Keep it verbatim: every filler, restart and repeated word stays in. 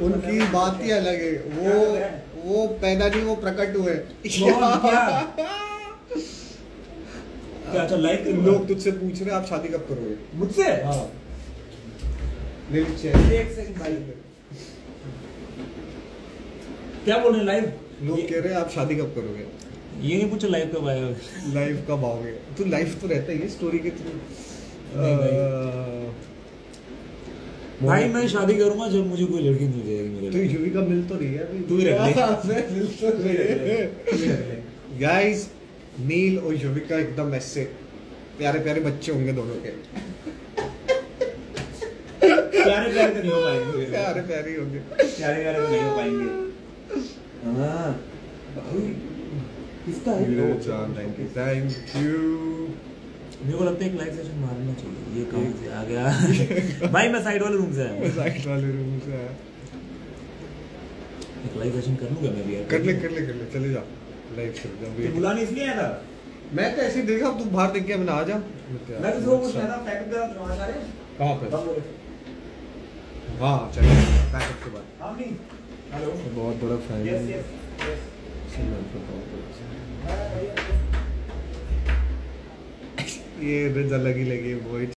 उनकी बात ही अलग है। वो वो पैदा नहीं, वो प्रकट हुए। अच्छा लाइक लोग तुझसे पूछ रहे हैं आप शादी कब करोगे? मुझसे? हाँ। एक सेकंड भाई, क्या बोल रहे? लाइव लोग कह रहे हैं आप शादी कब करोगे? ये नहीं पूछो लाइव कब आओगे, लाइव कब आओगे? तू लाइव तो रहता ही है स्टोरी के थ्रू। भाई मैं शादी करूंगा जब मुझे कोई लड़की मिल जाएगी। तू यूवी का मिल तो नहीं है अभी, तू ही रख ले। गाइस नील और युविका एकदम ऐसे प्यारे प्यारे बच्चे होंगे दोनों के। प्यारे प्यारे तो नहीं हो पाएंगे, प्यारे प्यारे होंगे, प्यारे प्यारे तो नहीं हो पाएंगे। हाँ किसका है तो थैंक यू। मेरे को लगता है एक लाइव सेशन मारना चाहिए। ये कहाँ से आ गया? भाई मैं साइड वाले रूम से आया हूँ, साइड वाले रूम से आया। एक लाइव सेशन कर लूँगा मैं भी यार। कर ले कर ले कर ले, चले जा लाइव शुरू। जब ये बुलाने इसलिए आया था, मैं तो ऐसे देखा तू बाहर देख के मैंने आ जा। मैं तो कुछ कहना पैकेट का जमा सारे कहां पे? हां चलिए पैकेट के बाद। हां नहीं हेलो बहुत बड़ा फैन है। यस यस सुन, ये रज अलग ही लगी वो।